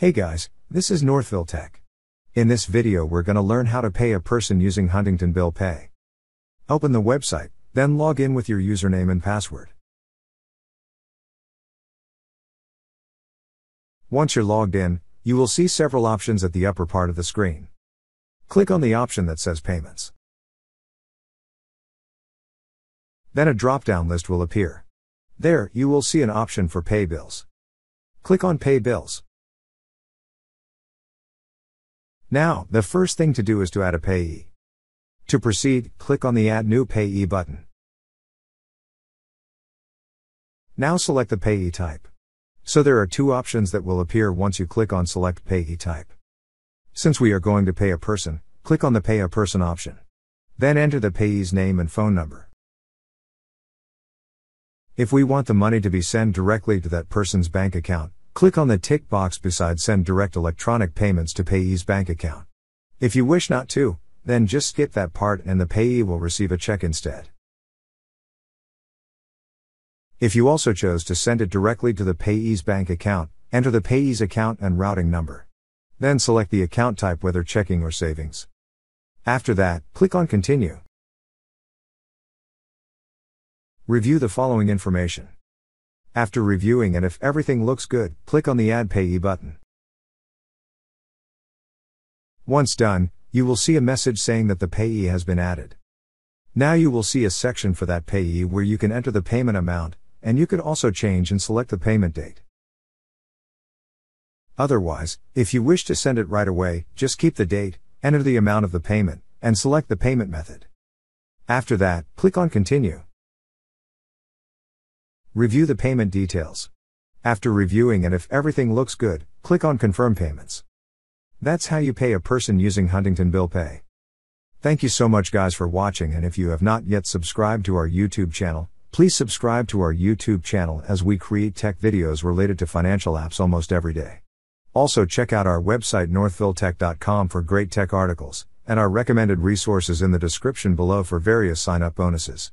Hey guys, this is Northville Tech. In this video we're gonna learn how to pay a person using Huntington Bill Pay. Open the website, then log in with your username and password. Once you're logged in, you will see several options at the upper part of the screen. Click on the option that says Payments. Then a drop-down list will appear. There, you will see an option for Pay Bills. Click on Pay Bills. Now, the first thing to do is to add a payee. To proceed, click on the Add New Payee button. Now select the payee type. So there are two options that will appear once you click on Select Payee Type. Since we are going to pay a person, click on the Pay a Person option. Then enter the payee's name and phone number. If we want the money to be sent directly to that person's bank account, click on the tick box beside Send Direct Electronic Payments to Payee's Bank Account. If you wish not to, then just skip that part and the payee will receive a check instead. If you also chose to send it directly to the payee's bank account, enter the payee's account and routing number. Then select the account type, whether checking or savings. After that, click on Continue. Review the following information. After reviewing and if everything looks good, click on the Add Payee button. Once done, you will see a message saying that the payee has been added. Now you will see a section for that payee where you can enter the payment amount, and you could also change and select the payment date. Otherwise, if you wish to send it right away, just keep the date, enter the amount of the payment, and select the payment method. After that, click on Continue. Review the payment details. After reviewing and if everything looks good, click on Confirm Payments. That's how you pay a person using Huntington Bill Pay. Thank you so much guys for watching, and if you have not yet subscribed to our YouTube channel, please subscribe to our YouTube channel as we create tech videos related to financial apps almost every day. Also check out our website northvilletech.com for great tech articles, and our recommended resources in the description below for various sign-up bonuses.